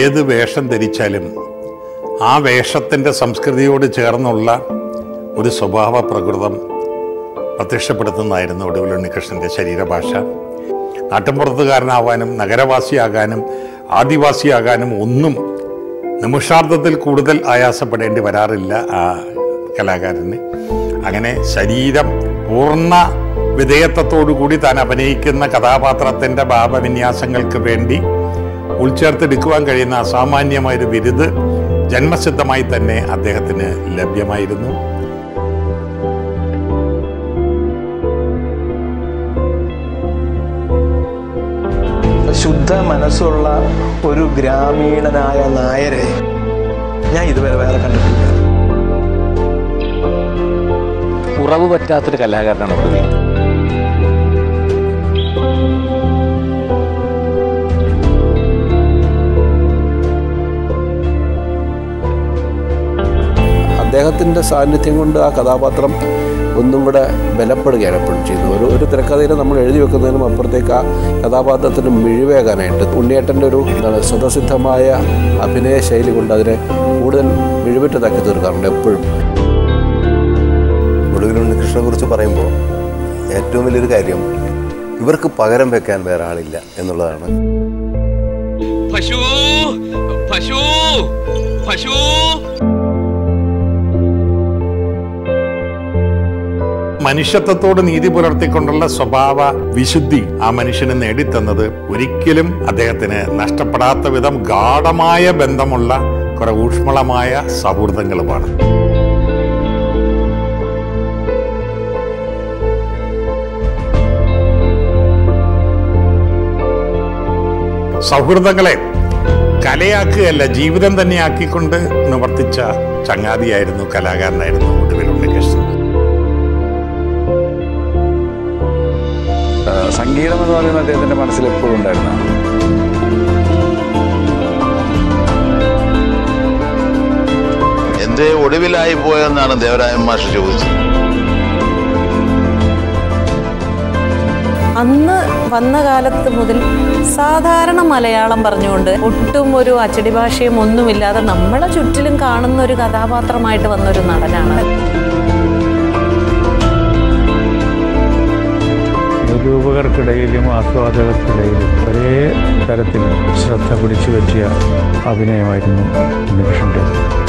ഏത് വേഷം ധരിച്ചാലും ആ വേഷത്തിൻ്റെ സംസ്കൃതിയോട് ചേർന്നുള്ള ഒരു സ്വഭാവ പ്രകൃതം പ്രത്യക്ഷപ്പെടുത്തുന്നതായിരുന്നു ഒടുവിൽ ഉണ്ണികൃഷ്ണൻ്റെ ശരീരഭാഷ. നാട്ടുംപുറത്തുകാരനാവാനും നഗരവാസിയാകാനും ആദിവാസിയാകാനും ഒന്നും നിമിഷാർത്ഥത്തിൽ കൂടുതൽ ആയാസപ്പെടേണ്ടി വരാറില്ല ആ കലാകാരന്. അങ്ങനെ ശരീരം പൂർണ്ണ വിധേയത്വത്തോടുകൂടി താൻ അഭിനയിക്കുന്ന കഥാപാത്രത്തിൻ്റെ ഭാവവിന്യാസങ്ങൾക്ക് വേണ്ടി ഉൾച്ചേർത്തെടുക്കുവാൻ കഴിയുന്ന അസാമാന്യമായൊരു ബിരുദ് ജന്മസിദ്ധമായി തന്നെ അദ്ദേഹത്തിന് ലഭ്യമായിരുന്നു. ശുദ്ധ മനസ്സുള്ള ഒരു ഗ്രാമീണനായ നായരെ ഞാൻ ഇതുവരെ വേറെ കണ്ടിട്ടില്ല. കുറവ് പറ്റാത്തൊരു കലാകാരനാണ് ഒടുവിൽ. അദ്ദേഹത്തിൻ്റെ സാന്നിധ്യം കൊണ്ട് ആ കഥാപാത്രം ഒന്നും കൂടെ ബലപ്പെടുകയാണ് എപ്പോഴും ചെയ്യുന്നത്. ഒരു തിരക്കഥയിൽ നമ്മൾ എഴുതി വെക്കുന്നതിനും അപ്പുറത്തേക്ക് ആ കഥാപാത്രത്തിന് മിഴിവേകാനായിട്ട് ഉണ്ണിയേട്ടൻ്റെ ഒരു സ്വതസിദ്ധമായ അഭിനയ ശൈലി കൊണ്ട് അതിനെ കൂടുതൽ മിഴിവിറ്റതാക്കി തീർക്കാറുണ്ട് എപ്പോഴും. ഒടുവിൽ ഉണ്ണികൃഷ്ണനെക്കുറിച്ച് പറയുമ്പോൾ ഏറ്റവും വലിയൊരു കാര്യം ഇവർക്ക് പകരം വെക്കാൻ വേറെ ആളില്ല എന്നുള്ളതാണ്. പശു പശു പശു മനുഷ്യത്വത്തോട് നീതി പുലർത്തിക്കൊണ്ടുള്ള സ്വഭാവ വിശുദ്ധി ആ മനുഷ്യന് നേടിത്തന്നത് ഒരിക്കലും അദ്ദേഹത്തിന് നഷ്ടപ്പെടാത്ത വിധം ഗാഢമായ ബന്ധമുള്ള കുറെ ഊഷ്മളമായ സൗഹൃദങ്ങളുമാണ്. സൗഹൃദങ്ങളെ കലയാക്കുകയല്ല ജീവിതം തന്നെ ആക്കിക്കൊണ്ട് നിവർത്തിച്ച ചങ്ങാതിയായിരുന്നു, കലാകാരനായിരുന്നു ഒടുവിൽ ഉണ്ണികൃഷ്ണൻ. സംഗീതം എന്ന് പറയുന്നത് അദ്ദേഹത്തിൻ്റെ മനസ്സിൽ എപ്പോഴും ഉണ്ടായിരുന്നതാണ്. എന്തേ ഒടുവിലായി പോയെന്നാണ് ദേവരാജൻ മാഷ് ചോദിച്ചത്. അന്ന് വന്ന കാലത്ത് മുതൽ സാധാരണ മലയാളം പറഞ്ഞുകൊണ്ട് ഒട്ടും ഒരു അച്ചടി ഭാഷയും ഒന്നുമില്ലാതെ നമ്മളെ ചുറ്റിലും കാണുന്ന ഒരു കഥാപാത്രമായിട്ട് വന്നൊരു നടനാണ്. നിരൂപകർക്കിടയിലും ആസ്വാദകർക്കിടയിലും ഒരേ തരത്തിൽ ശ്രദ്ധ പിടിച്ചു പറ്റിയ അഭിനയമായിരുന്നു ഉണ്ണികൃഷ്ണൻ്റെ.